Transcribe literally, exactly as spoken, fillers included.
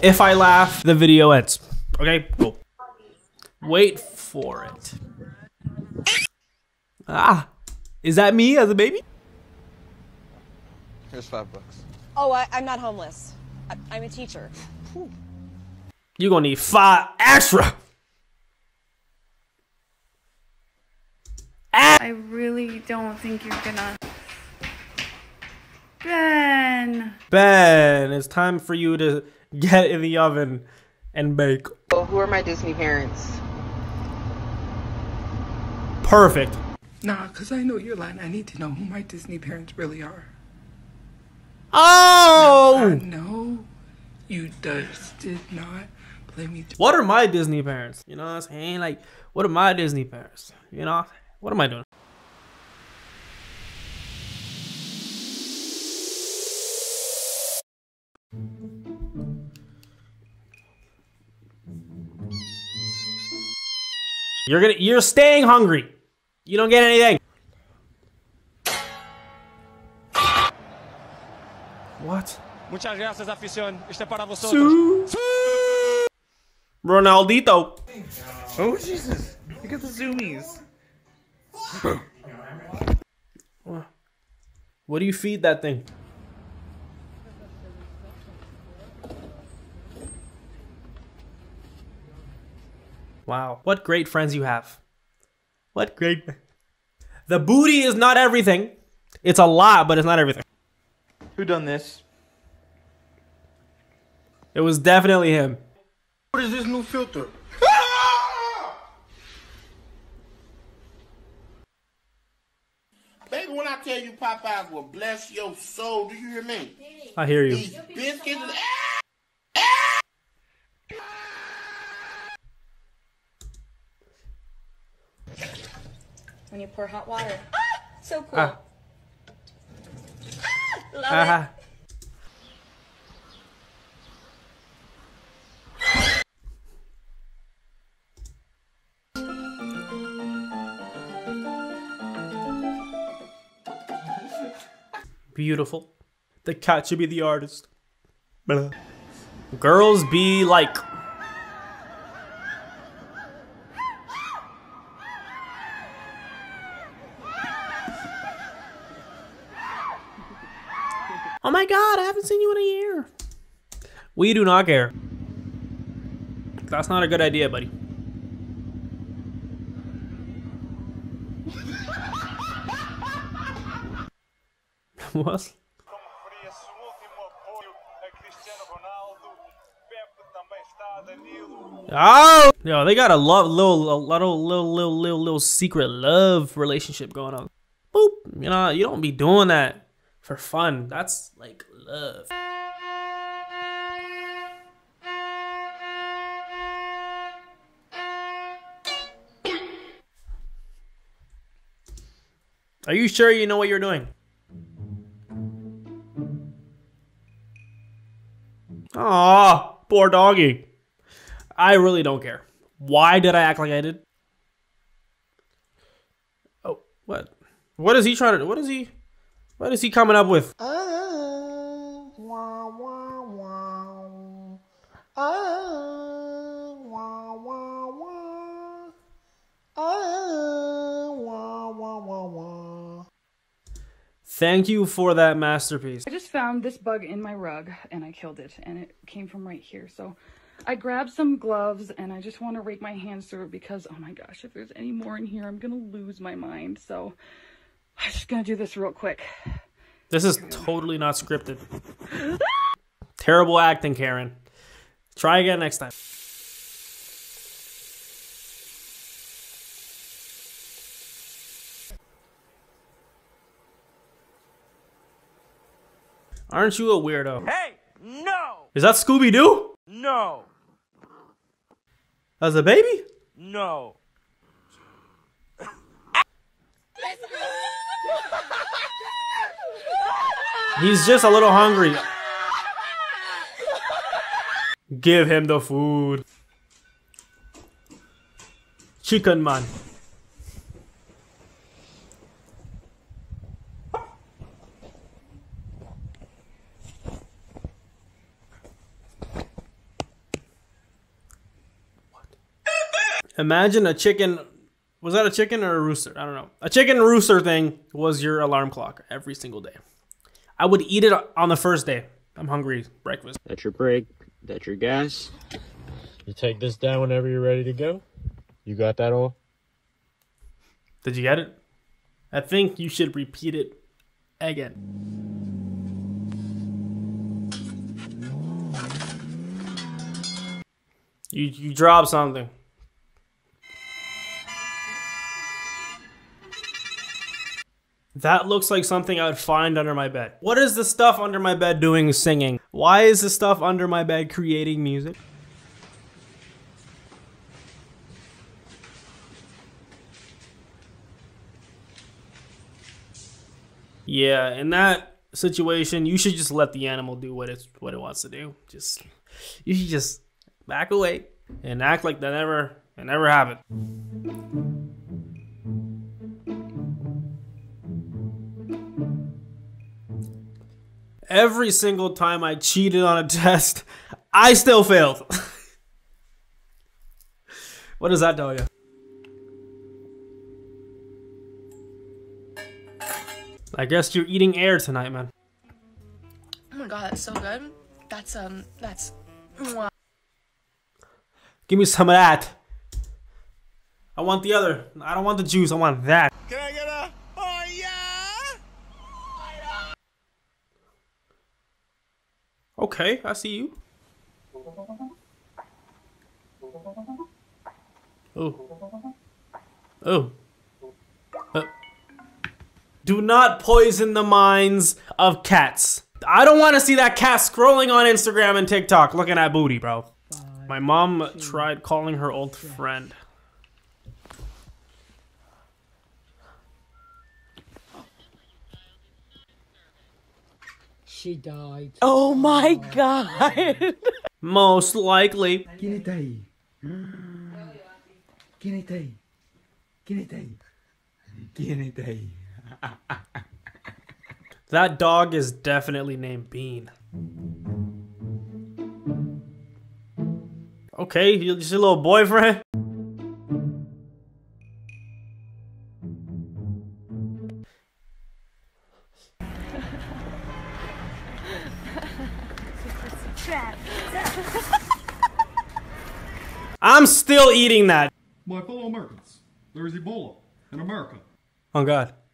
If I laugh, the video ends. Okay, cool. Wait for it. Ah, is that me as a baby? Here's five bucks. Oh, I, I'm not homeless. I, I'm a teacher. Whew. You're gonna need five extra. I really don't think you're gonna. Ben. Ben, it's time for you to get in the oven and bake. Oh, who are my Disney parents? Perfect. Nah, cause I know you're lying. I need to know who my Disney parents really are. Oh! No, you just did not play me. What are my Disney parents? You know what I'm saying? Like, what are my Disney parents? You know, what am I doing? You're gonna, you're staying hungry. You don't get anything. What? Muchas gracias, afición. Este para vosotros. Ronaldito. Oh Jesus! Look at the zoomies. What do you feed that thing? Wow! What great friends you have. What great. The booty is not everything. It's a lot, but it's not everything. Who done this? It was definitely him. What is this new filter? Baby, when I tell you Popeye will bless your soul, do you hear me? I hear you. These biscuits. When you pour hot water. Ah, so cool. Ah. Uh-huh. Beautiful. The cat should be the artist. Blah. Girls be like. Oh my God, I haven't seen you in a year. We do not care. That's not a good idea, buddy. What? Oh! Yo, they got a love, little, little, little, little, little, little secret love relationship going on. Boop. You know, you don't be doing that. For fun, that's like love. Are you sure you know what you're doing? Aw, poor doggy. I really don't care. Why did I act like I did? Oh, what? What is he trying to do? What is he? What is he coming up with? Oh, wow, wow, wow. Oh, wow, wow, wow. Oh, wow, wow, wow, wow. Thank you for that masterpiece. I just found this bug in my rug and I killed it, and it came from right here. So I grabbed some gloves and I just want to rake my hands through it because, oh my gosh, if there's any more in here, I'm going to lose my mind. So I'm just gonna do this real quick. This is totally not scripted. Terrible acting, Karen. Try again next time. Aren't you a weirdo? Hey, no! Is that Scooby-Doo? No. As a baby? No. He's just a little hungry. Give him the food. Chicken man. Imagine a chicken. Was that a chicken or a rooster? I don't know. A chicken rooster thing was your alarm clock every single day. I would eat it on the first day. I'm hungry. Breakfast. That's your break. That's your gas. You take this down whenever you're ready to go. You got that all? Did you get it? I think you should repeat it again. You, you drop something. That looks like something I would find under my bed. What is the stuff under my bed doing singing? Why is the stuff under my bed creating music? Yeah, in that situation, you should just let the animal do what it's what it wants to do. Just you should just back away and act like that never, it never happened. Every single time I cheated on a test, I still failed. What does that tell you? I guess you're eating air tonight, man. Oh my god, that's so good. That's, um, that's... Mwah. Give me some of that. I want the other. I don't want the juice. I want that. Can I get a? Oh yeah! Okay, I see you. Oh. Oh. Uh. Do not poison the minds of cats. I don't want to see that cat scrolling on Instagram and TikTok looking at booty, bro. My mom tried calling her old friend. She died. Oh my god. Most likely. That dog is definitely named Bean. Okay, you're just a little boyfriend. I'm still eating that. My fellow Americans, there is Ebola in America. Oh God.